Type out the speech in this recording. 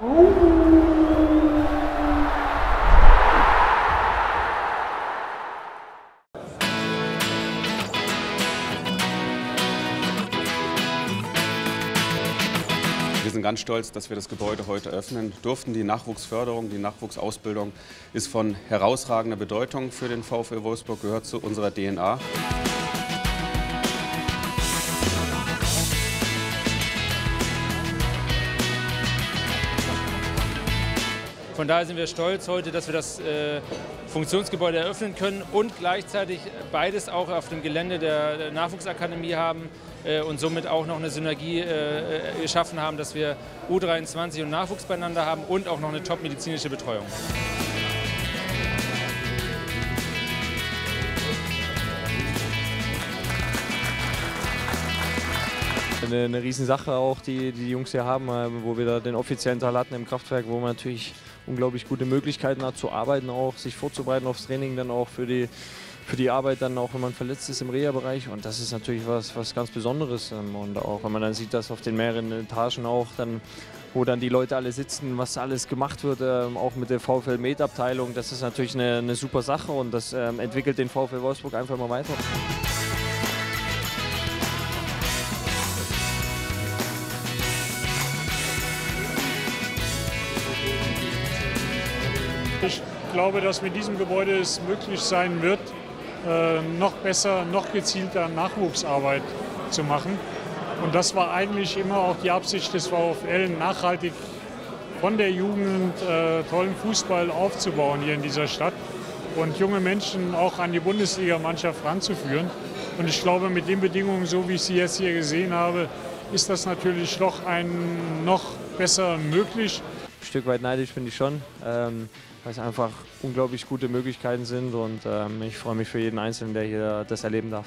Wir sind ganz stolz, dass wir das Gebäude heute eröffnen durften. Die Nachwuchsförderung, die Nachwuchsausbildung ist von herausragender Bedeutung für den VfL Wolfsburg, gehört zu unserer DNA. Von daher sind wir stolz heute, dass wir das Funktionsgebäude eröffnen können und gleichzeitig beides auch auf dem Gelände der Nachwuchsakademie haben und somit auch noch eine Synergie geschaffen haben, dass wir U23 und Nachwuchs beieinander haben und auch noch eine top-medizinische Betreuung. Eine Riesensache auch, die Jungs hier haben, wo wir da den offiziellen Teil hatten im Kraftwerk, wo man natürlich unglaublich gute Möglichkeiten hat zu arbeiten, auch sich vorzubereiten aufs Training, dann auch für die Arbeit, dann auch wenn man verletzt ist im Reha-Bereich. Und das ist natürlich was ganz Besonderes. Und auch wenn man dann sieht, dass auf den mehreren Etagen auch dann, wo dann die Leute alle sitzen, was alles gemacht wird, auch mit der VfL-Med-Abteilung, das ist natürlich eine super Sache und das entwickelt den VfL Wolfsburg einfach mal weiter. Ich glaube, dass mit diesem Gebäude es möglich sein wird, noch besser, noch gezielter Nachwuchsarbeit zu machen. Und das war eigentlich immer auch die Absicht des VfL, nachhaltig von der Jugend tollen Fußball aufzubauen hier in dieser Stadt und junge Menschen auch an die Bundesliga-Mannschaft ranzuführen. Und ich glaube, mit den Bedingungen, so wie ich sie jetzt hier gesehen habe, ist das natürlich noch besser möglich. Ein Stück weit neidisch bin ich schon, weil es einfach unglaublich gute Möglichkeiten sind und ich freue mich für jeden Einzelnen, der hier das erleben darf.